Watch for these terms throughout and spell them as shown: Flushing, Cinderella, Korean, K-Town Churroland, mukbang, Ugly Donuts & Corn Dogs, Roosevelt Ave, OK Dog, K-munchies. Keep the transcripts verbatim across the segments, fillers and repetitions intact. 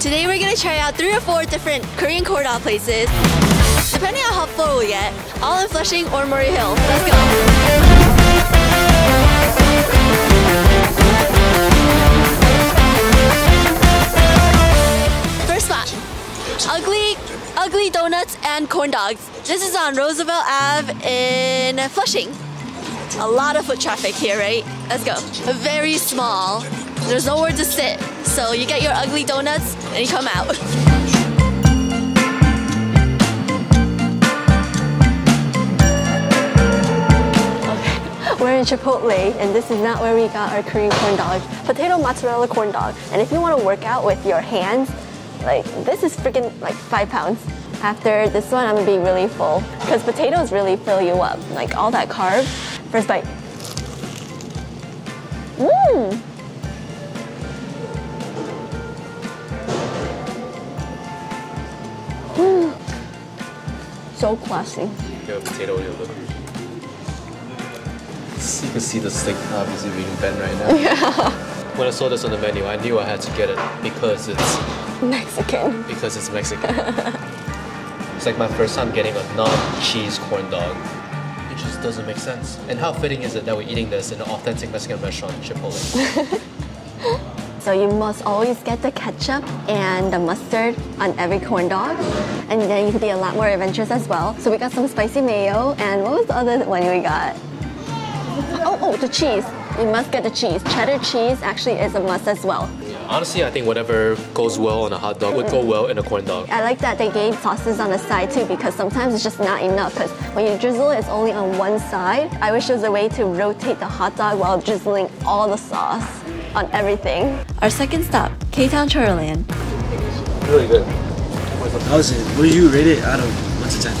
Today we're gonna try out three or four different Korean corn dog places, depending on how full we get, all in Flushing or Murray Hill. Let's go! First spot, Ugly, Ugly Donuts and Corn Dogs. This is on Roosevelt Avenue in Flushing. A lot of foot traffic here, right? Let's go. Very small. There's nowhere to sit. So you get your ugly donuts and you come out. Okay. We're in Chipotle and this is not where we got our Korean corn dogs. Potato mozzarella corn dog. And if you want to work out with your hands, like this is freaking like five pounds. After this one, I'm gonna be really full because potatoes really fill you up. Like all that carb. First bite. Mmm. So classy. You potato in your look. You can see the steak obviously being bent right now. Yeah. When I saw this on the menu, I knew I had to get it because it's Mexican. Because it's Mexican. It's like my first time getting a non-cheese corn dog. It just doesn't make sense. And how fitting is it that we're eating this in an authentic Mexican restaurant, Chipotle? So you must always get the ketchup and the mustard on every corn dog. And then you can be a lot more adventurous as well. So we got some spicy mayo, and what was the other one we got? Oh, oh, the cheese. You must get the cheese. Cheddar cheese actually is a must as well. Yeah, honestly, I think whatever goes well on a hot dog would go well in a corn dog. I like that they gave sauces on the side too, because sometimes it's just not enough, because when you drizzle, it's only on one side. I wish there was a way to rotate the hot dog while drizzling all the sauce on everything. Our second stop, K-Town Churroland. Really good. How is it? What do you rate it out of one to ten?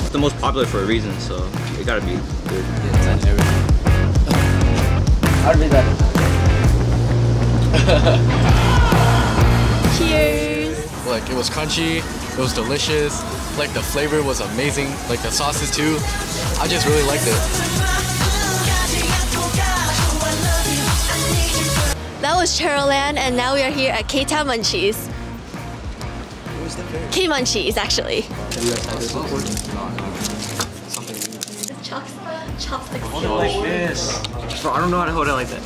It's the most popular for a reason, so it gotta be good. Yeah, ten everything. Cheers! Like, it was crunchy, it was delicious, like the flavor was amazing, like the sauces too. I just really liked it. That was Churroland, and now we are here at K-Town Munchies. K Munchies, actually. Chopsticks. Hold it like this. Bro, I don't know how to hold it like that.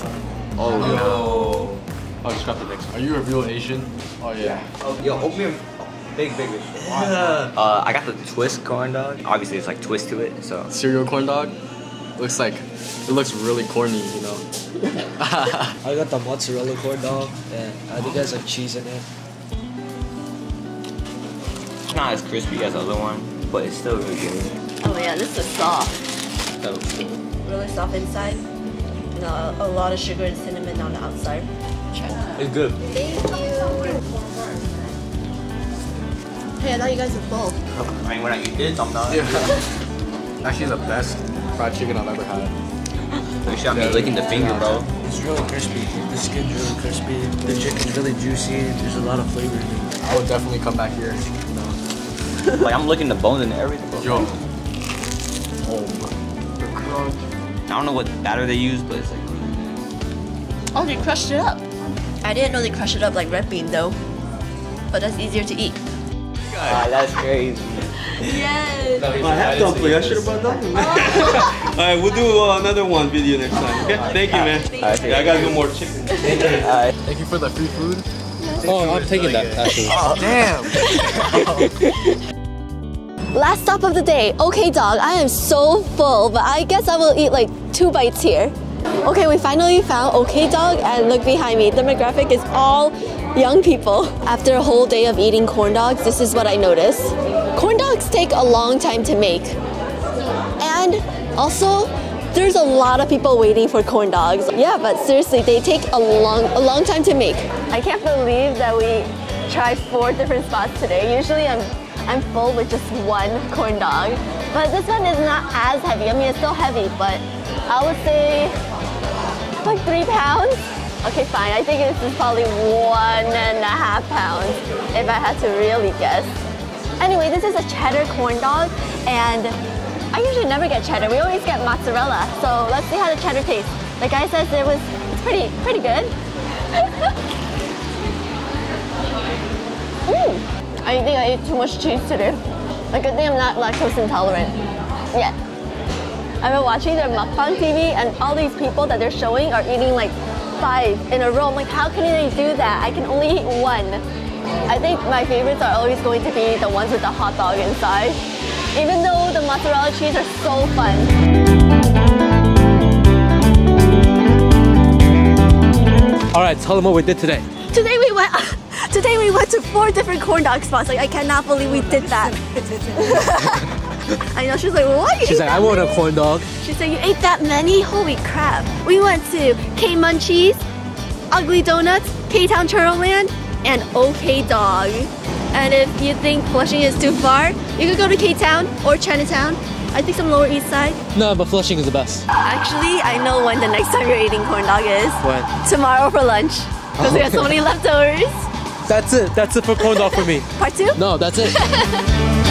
Oh no. Oh, just grab the next one. Are you a real Asian? Oh yeah. yeah. Yo, open your big, big, big. Yeah. Uh, I got the twist corn dog. Obviously, it's like twist to it. So cereal corn dog. Looks like it looks really corny, you know. I got the mozzarella corn dog, and I think there's some cheese in it. It's not as crispy as the other one, but it's still really good. Oh yeah, this is soft. So. Really soft inside, and a, a lot of sugar and cinnamon on the outside. Try it. It's good. Thank you. Hey, I thought you guys were full. I mean, when I eat this, I'm not. Yeah. Actually, the best fried chicken I've ever had. You shot me licking the finger, bro. It's really crispy. The skin's really crispy. The chicken's really juicy. There's a lot of flavor in it. I would definitely come back here. No. Like, I'm licking the bones and everything. Bro. Yo. Oh my. I don't know what batter they use, but it's like... Oh, they crushed it up. I didn't know they crushed it up like red bean though. But that's easier to eat. Ah, that's crazy. Yes. I have to play. I should have brought nothing. Alright, we'll do uh, another one video next time. Okay? Thank you, man. Yeah, I got to do more chicken. Thank you for the free food. Oh, I'm taking that, actually. Oh, damn. Last stop of the day, OK Dog. I am so full, but I guess I will eat like two bites here. Okay, we finally found OK Dog, and look behind me. Demographic is all young people. After a whole day of eating corn dogs, this is what I noticed. Corn dogs take a long time to make. And also, there's a lot of people waiting for corn dogs. Yeah, but seriously, they take a long, a long time to make. I can't believe that we tried four different spots today. Usually I'm I'm full with just one corn dog, but this one is not as heavy. I mean, it's still heavy, but I would say like three pounds. Okay, fine. I think this is probably one and a half pounds if I had to really guess. Anyway, this is a cheddar corn dog, and I usually never get cheddar. We always get mozzarella. So let's see how the cheddar tastes. The guy says it was it's pretty pretty good. I think I ate too much cheese today. Like, I think I'm not lactose intolerant yet. I've been watching their mukbang T V and all these people that they're showing are eating like five in a row. I'm like, how can they do that? I can only eat one. I think my favorites are always going to be the ones with the hot dog inside. Even though the mozzarella cheese are so fun. All right, tell them what we did today. Today we went. Today we went to four different corn dog spots. Like, I cannot believe we did that. I know, she's like, what? You she's like, I want many? a corn dog. She's like, you ate that many? Holy crap! We went to K Munchies, Ugly Donuts, K-Town Churroland, and OK Dog. And if you think Flushing is too far, you could go to K-Town or Chinatown. I think some Lower East Side. No, but Flushing is the best. Actually, I know when the next time you're eating corn dog is. When? Tomorrow for lunch. Because oh, we have so many leftovers. That's it. That's it for corn dog for me. Part two? No, that's it.